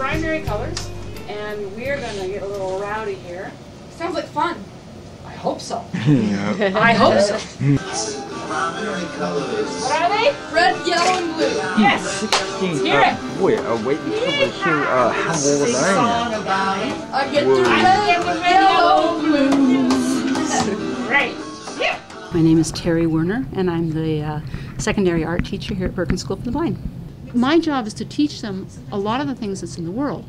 primary colors, and we are going to get a little rowdy here. Sounds like fun. I hope so. Yeah. I hope so. Primary colors. What are they? Red, yellow, and blue. Yes. Let's hear it. We're waiting for how will we learn it? I get the red, yellow, blue. Great. Yeah. My name is Terry Werner, and I'm the secondary art teacher here at Perkins School for the Blind. My job is to teach them a lot of the things that's in the world.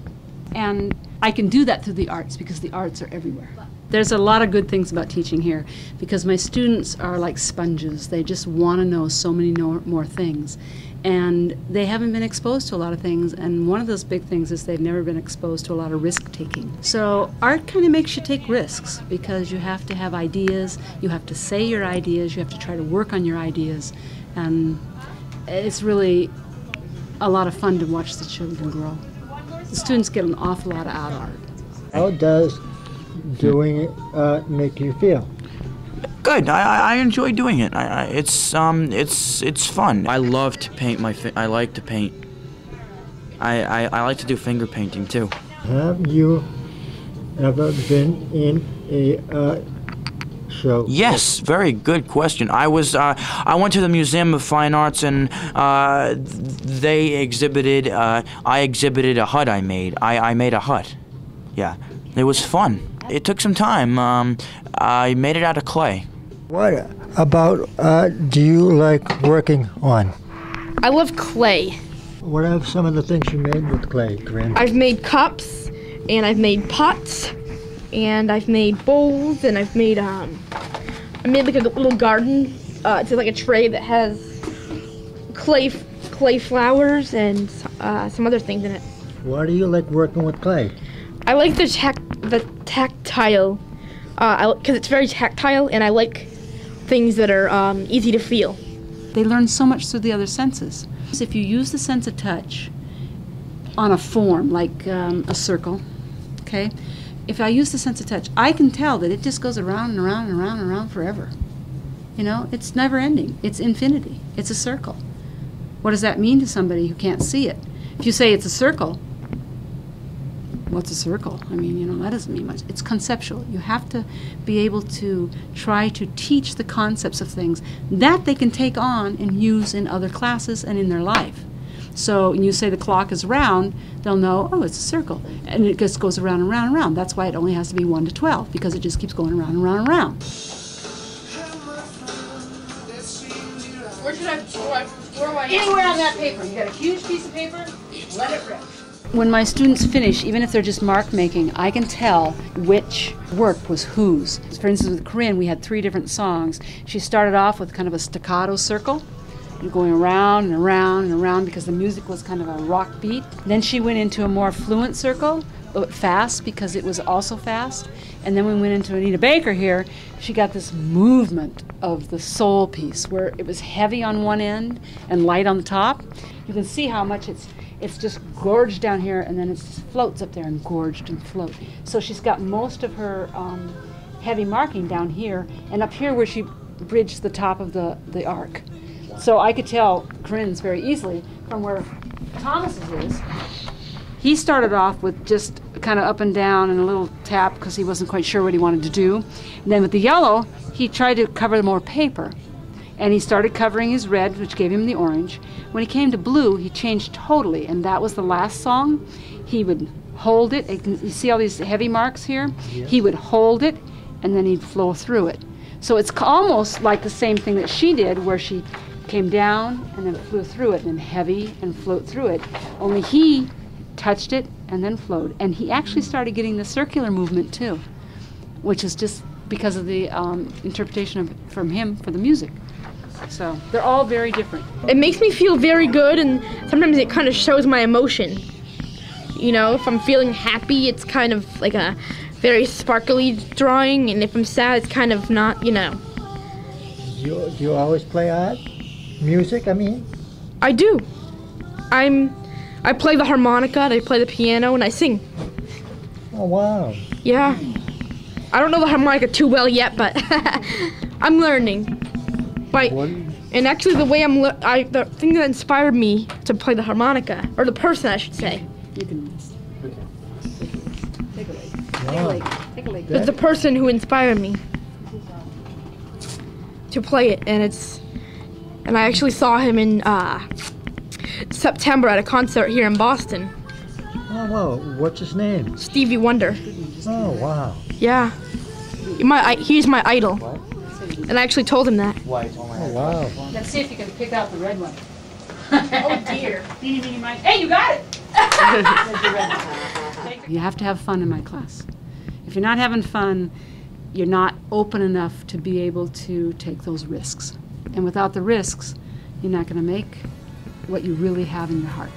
And I can do that through the arts because the arts are everywhere. There's a lot of good things about teaching here because my students are like sponges. They just want to know so many more things. And they haven't been exposed to a lot of things, and one of those big things is they've never been exposed to a lot of risk-taking. So art kind of makes you take risks because you have to have ideas, you have to say your ideas, you have to try to work on your ideas, and it's really a lot of fun to watch the children grow. The students get an awful lot out of art. How does doing it make you feel? Good. I enjoy doing it. It's fun. I love to paint. I like to paint. I like to do finger painting too. Have you ever been in a show? Yes. Very good question. I was. I went to the Museum of Fine Arts, and they exhibited. I exhibited a hut I made. I made a hut. Yeah. It was fun. It took some time. I made it out of clay. What about do you like working on? I love clay. What are some of the things you made with clay, Corinne? I've made cups, and I've made pots, and I've made bowls, and I've made I made like a little garden. It's like a tray that has clay flowers and some other things in it. Why do you like working with clay? I like the tactile. Because it's very tactile, and I like things that are easy to feel. They learn so much through the other senses. So if you use the sense of touch on a form, like a circle, okay? If I use the sense of touch, I can tell that it just goes around and around and around and around forever. You know, it's never ending. It's infinity. It's a circle. What does that mean to somebody who can't see it? If you say it's a circle, what's a circle? I mean, you know, that doesn't mean much. It's conceptual. You have to be able to try to teach the concepts of things that they can take on and use in other classes and in their life. So when you say the clock is round, they'll know, oh, it's a circle. And it just goes around and round and round. That's why it only has to be 1 to 12, because it just keeps going around and round and round. Where should I, where anywhere on that paper. You got a huge piece of paper, let it rip. When my students finish, even if they're just mark making, I can tell which work was whose. For instance, with Corinne, we had 3 different songs. She started off with kind of a staccato circle, going around and around and around because the music was kind of a rock beat. Then she went into a more fluent circle, but fast because it was also fast. And then when we went into Anita Baker here, she got this movement of the soul piece where it was heavy on one end and light on the top. You can see how much it's just gorged down here, and then it just floats up there and gorged and float. So she's got most of her heavy marking down here and up here where she bridged the top of the arc. So I could tell Corinne's very easily from where Thomas's is. He started off with just kind of up and down and a little tap because he wasn't quite sure what he wanted to do. And then with the yellow, he tried to cover more paper. And he started covering his red, which gave him the orange. When he came to blue, he changed totally, and that was the last song. He would hold it. You see all these heavy marks here? Yeah. He would hold it, and then he'd flow through it. So it's almost like the same thing that she did, where she came down and then flew through it, and then heavy and float through it. Only he touched it and then flowed. And he actually started getting the circular movement too, which is just because of the interpretation from him for the music. So they're all very different. It makes me feel very good, and sometimes it kind of shows my emotion. You know, if I'm feeling happy, it's kind of like a very sparkly drawing, and if I'm sad, it's kind of not, you know. Do you always play art? Music, I mean? I do. I play the harmonica, and I play the piano, and I sing. Oh, wow. Yeah. I don't know the harmonica too well yet, but I'm learning. Right. And actually, the way the thing that inspired me to play the harmonica, or the person, I should say. You can miss. Take a leak. It's the person who inspired me to play it, and I actually saw him in September at a concert here in Boston. Oh wow! What's his name? Stevie Wonder. Oh wow! Yeah, he's my idol. What? And I actually told him that. Oh wow! Let's see if you can pick out the red one. Oh dear! Hey, you got it! You have to have fun in my class. If you're not having fun, you're not open enough to be able to take those risks. And without the risks, you're not going to make what you really have in your heart.